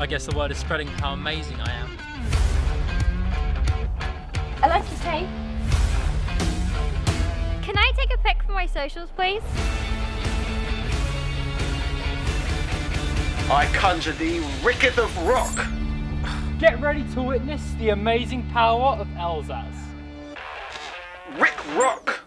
I guess the word is spreading how amazing I am. I like your tape. Can I take a pic for my socials, please? I conjure thee, wicked of rock! Get ready to witness the amazing power of Elzaz. Rick Rock!